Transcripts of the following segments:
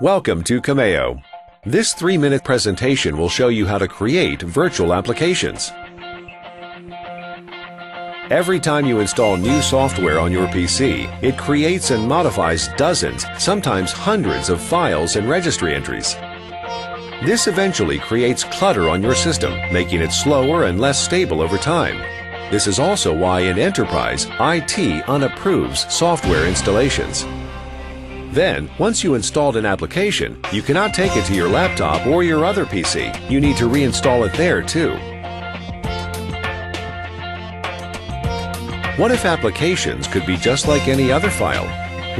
Welcome to Cameyo. This 3-minute presentation will show you how to create virtual applications. Every time you install new software on your PC, it creates and modifies dozens, sometimes hundreds of files and registry entries. This eventually creates clutter on your system, making it slower and less stable over time. This is also why in Enterprise, IT unapproves software installations. Then, once you installed an application, you cannot take it to your laptop or your other PC. You need to reinstall it there too. What if applications could be just like any other file?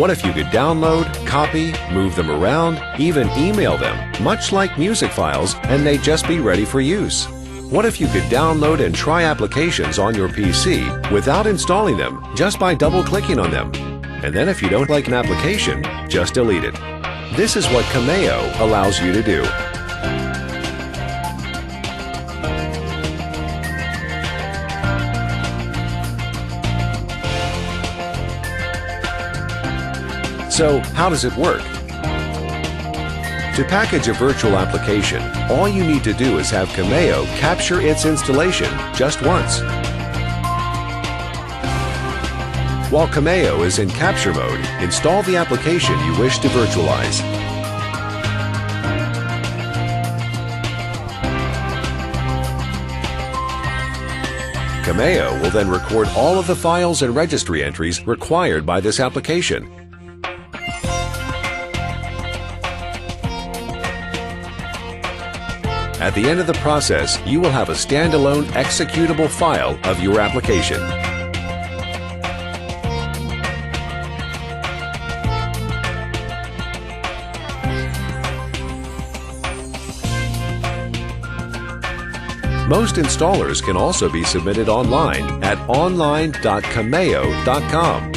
What if you could download, copy, move them around, even email them, much like music files, and they'd just be ready for use? What if you could download and try applications on your PC without installing them, just by double-clicking on them? And then if you don't like an application, just delete it. This is what Cameyo allows you to do. So, how does it work? To package a virtual application, all you need to do is have Cameyo capture its installation just once. While Cameyo is in capture mode, install the application you wish to virtualize. Cameyo will then record all of the files and registry entries required by this application. At the end of the process, you will have a standalone executable file of your application. Most installers can also be submitted online at online.cameyo.com.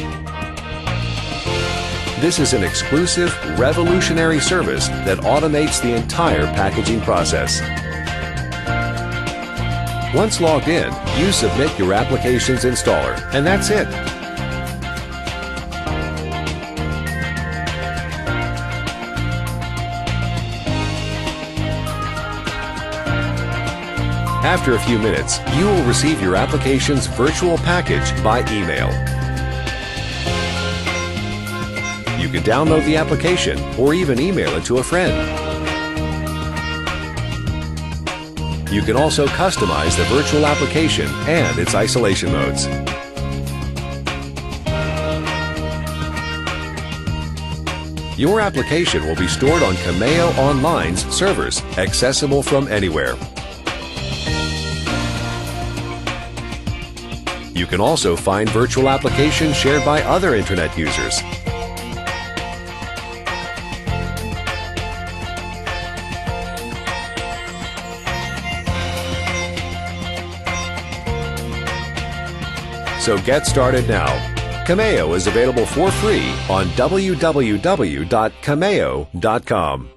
This is an exclusive, revolutionary service that automates the entire packaging process. Once logged in, you submit your application's installer, and that's it. After a few minutes, you will receive your application's virtual package by email. You can download the application or even email it to a friend. You can also customize the virtual application and its isolation modes. Your application will be stored on Cameyo Online's servers, accessible from anywhere. You can also find virtual applications shared by other Internet users. So get started now. Cameyo is available for free on www.cameyo.com.